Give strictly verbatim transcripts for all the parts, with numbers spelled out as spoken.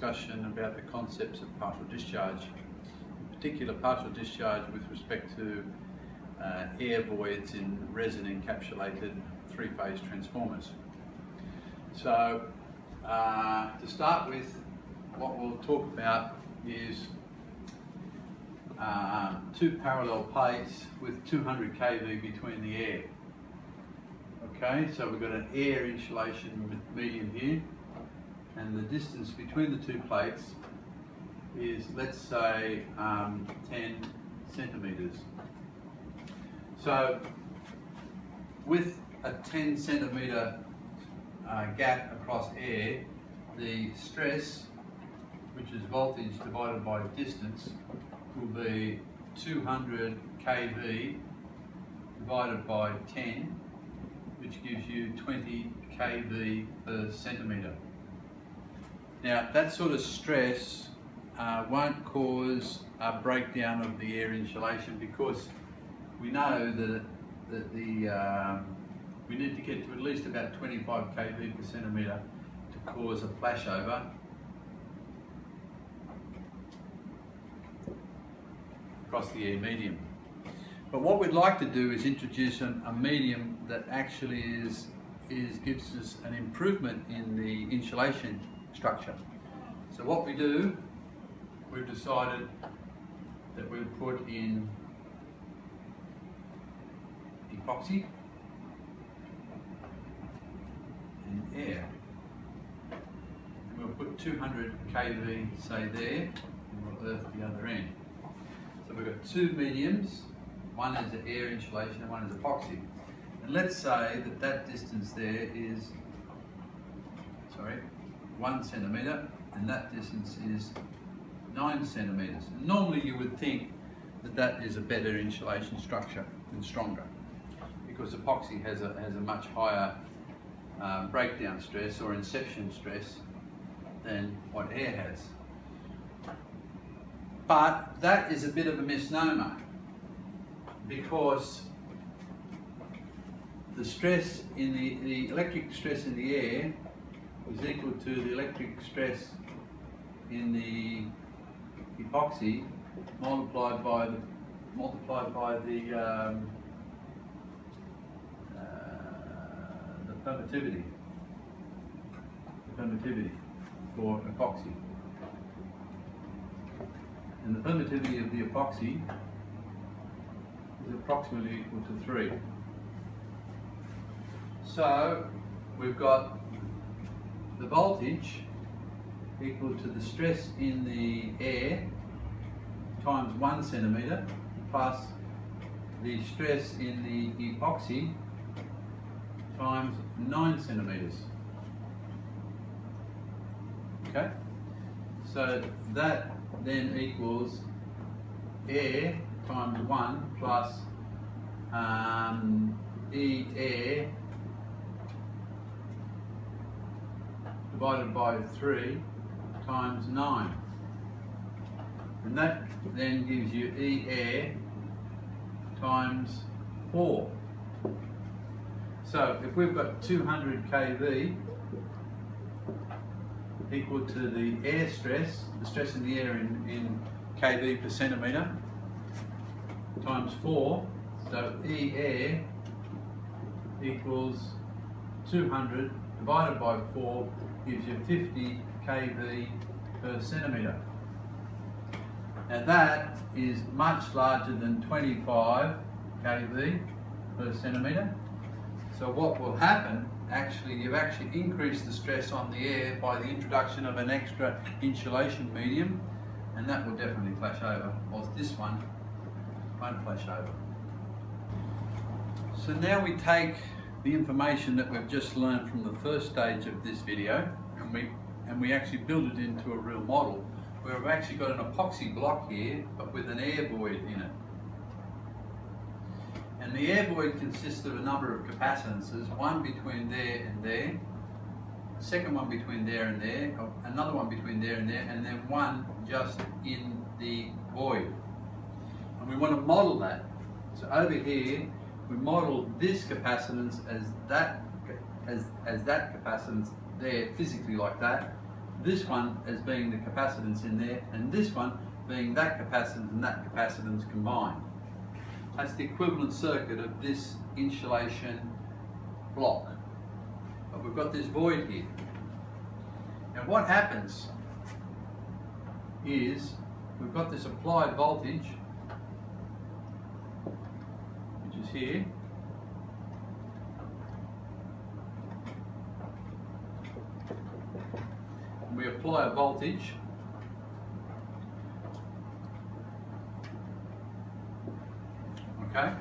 discussion about the concepts of partial discharge, in particular partial discharge with respect to uh, air voids in resin encapsulated three-phase transformers. So uh, to start with, what we'll talk about is uh, two parallel plates with two hundred K V between the air. Okay, so we've got an air insulation medium here, and the distance between the two plates is, let's say, um, ten centimetres. So with a ten centimetre uh, gap across air, the stress, which is voltage divided by distance, will be two hundred K V divided by ten, which gives you twenty K V per centimetre. Now, that sort of stress uh, won't cause a breakdown of the air insulation, because we know that, that the, um, we need to get to at least about twenty-five K V per centimetre to cause a flashover. Across the air medium. But what we'd like to do is introduce an, a medium that actually is, is gives us an improvement in the insulation structure. So what we do, we've decided that we'll put in epoxy and air. And we'll put two hundred K V, say, there, and we'll earth the other end. So we've got two mediums, one is the air insulation and one is epoxy. And let's say that that distance there is, sorry, one centimetre, and that distance is nine centimetres. Normally you would think that that is a better insulation structure and stronger, because epoxy has a, has a much higher uh, breakdown stress or inception stress than what air has. But that is a bit of a misnomer, because the stress in the, the electric stress in the air is equal to the electric stress in the epoxy multiplied by the multiplied by the um, uh, the permittivity, the permittivity for epoxy. And the permittivity of the epoxy is approximately equal to three. So we've got the voltage equal to the stress in the air times one centimetre plus the stress in the epoxy times nine centimetres. Okay, so that then equals air times one plus um, E air divided by three times nine. And that then gives you E air times four. So if we've got two hundred K V equal to the air stress, the stress in the air in, in K V per centimetre, times four, so E air equals two hundred divided by four gives you fifty K V per centimetre. Now that is much larger than twenty-five K V per centimetre. So what will happen, actually, you've actually increased the stress on the air by the introduction of an extra insulation medium, and that will definitely flash over, whilst this one won't flash over. So now we take the information that we've just learned from the first stage of this video, and we, and we actually build it into a real model, where we've actually got an epoxy block here, but with an air void in it. And the air void consists of a number of capacitances, one between there and there, a second one between there and there, another one between there and there, and then one just in the void. And we want to model that. So over here, we model this capacitance as that, as, as that capacitance there, physically like that, this one as being the capacitance in there, and this one being that capacitance and that capacitance combined. That's the equivalent circuit of this insulation block. But we've got this void here. And what happens is we've got this applied voltage, which is here. And we apply a voltage . Okay,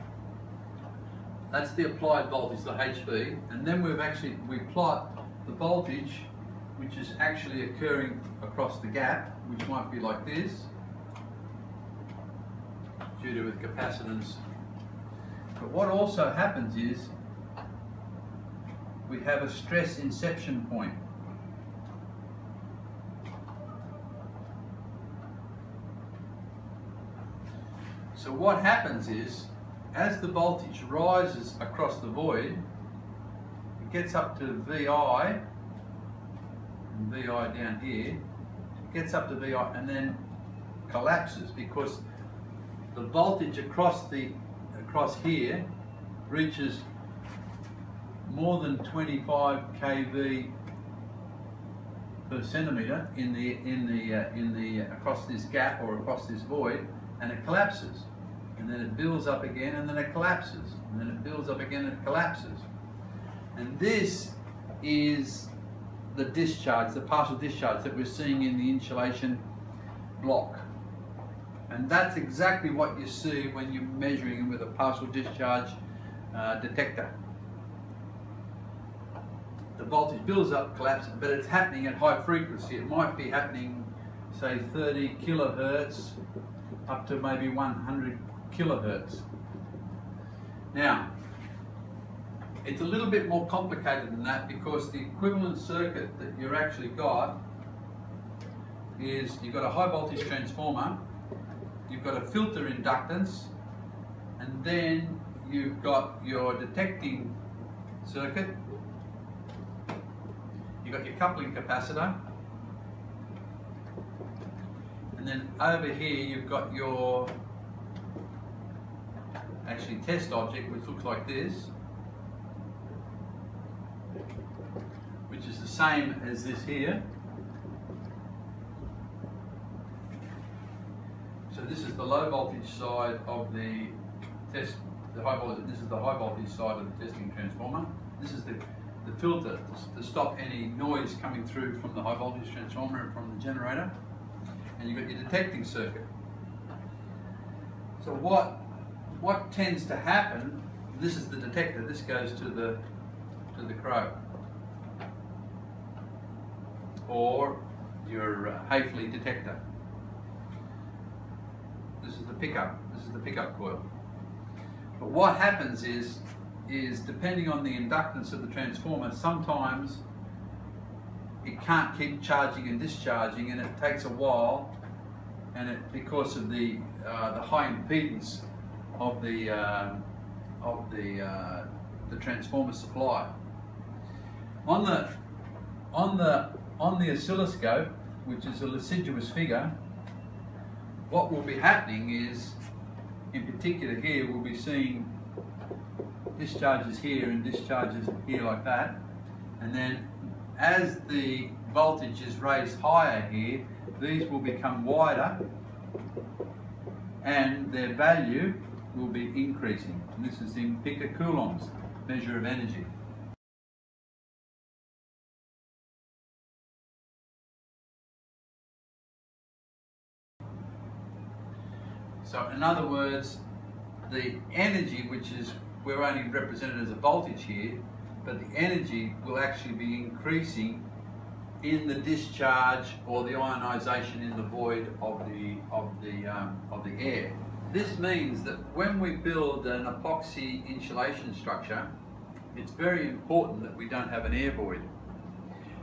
that's the applied voltage, the H V, and then we've actually we plot the voltage which is actually occurring across the gap, which might be like this due to with capacitance. But what also happens is we have a stress inception point. So what happens is, as the voltage rises across the void, it gets up to V I, and V I down here, it gets up to V I and then collapses, because the voltage across the across here reaches more than twenty-five k V per centimeter in the in the uh, in the uh, across this gap or across this void, and it collapses. And then it builds up again, and then it collapses, and then it builds up again, and it collapses. And this is the discharge, the partial discharge that we're seeing in the insulation block. And that's exactly what you see when you're measuring with a partial discharge uh, detector. The voltage builds up, collapses, but it's happening at high frequency. It might be happening, say, thirty kilohertz up to maybe one hundred kilohertz. Now, it's a little bit more complicated than that, because the equivalent circuit that you've actually got is you've got a high voltage transformer, you've got a filter inductance, and then you've got your detecting circuit, you've got your coupling capacitor, and then over here you've got your actually test object, which looks like this, which is the same as this here. So this is the low voltage side of the test, the high voltage, this is the high voltage side of the testing transformer. This is the, the filter to stop any noise coming through from the high voltage transformer and from the generator. And you've got your detecting circuit. So what what tends to happen, this is the detector, this goes to the to the crow, or your Haefeli detector. This is the pickup, this is the pickup coil. But what happens is, is depending on the inductance of the transformer, sometimes it can't keep charging and discharging, and it takes a while, and it because of the uh, the high impedance of the uh, of the uh, the transformer supply. On the on the on the oscilloscope, which is a Lissajous figure, what will be happening is, in particular here, we'll be seeing discharges here and discharges here like that, and then as the voltage is raised higher here, these will become wider and their value will be increasing. And this is in picocoulombs, measure of energy. So in other words, the energy, which is, we're only represented as a voltage here, but the energy will actually be increasing in the discharge or the ionization in the void of the of the um, of the air. This means that when we build an epoxy insulation structure, it's very important that we don't have an air void,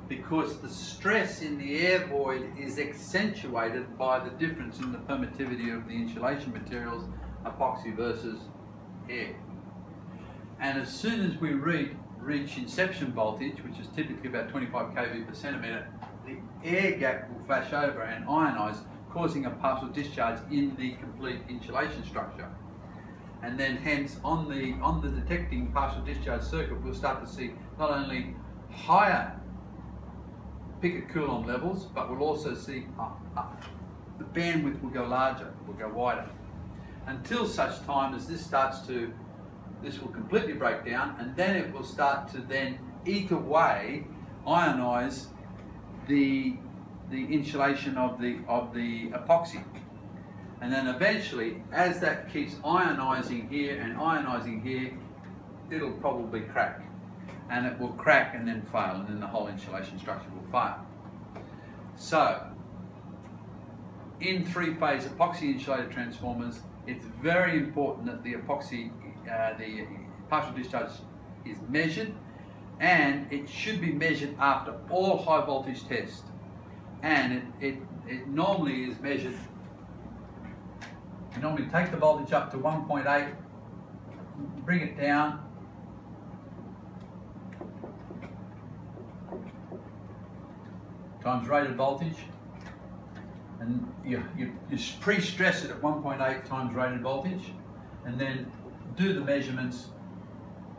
because the stress in the air void is accentuated by the difference in the permittivity of the insulation materials, epoxy versus air. And as soon as we read reach inception voltage, which is typically about twenty-five k V per centimeter, the air gap will flash over and ionise, causing a partial discharge in the complete insulation structure. And then hence on the on the detecting partial discharge circuit, we'll start to see not only higher picket Coulomb levels, but we'll also see up, up. The bandwidth will go larger, will go wider, until such time as this starts to, this will completely break down, and then it will start to then eat away, ionize the the insulation of the of the epoxy. And then eventually, as that keeps ionizing here and ionizing here, it'll probably crack. And it will crack and then fail, and then the whole insulation structure will fail. So, in three-phase epoxy insulated transformers, it's very important that the epoxy, uh, the partial discharge is measured, and it should be measured after all high voltage tests. And it, it, it normally is measured. You normally take the voltage up to one point eight, bring it down, times rated voltage, and you, you, you pre-stress it at one point eight times rated voltage, and then do the measurements.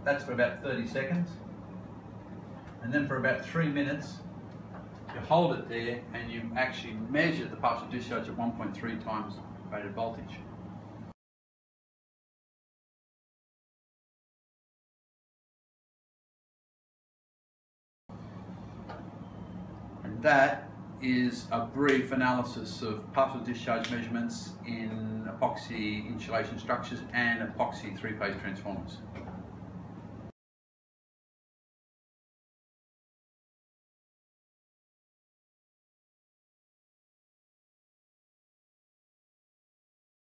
That's for about thirty seconds, and then for about three minutes, you hold it there and you actually measure the partial discharge at one point three times rated voltage. And that is a brief analysis of partial discharge measurements in epoxy insulation structures and epoxy three-phase transformers.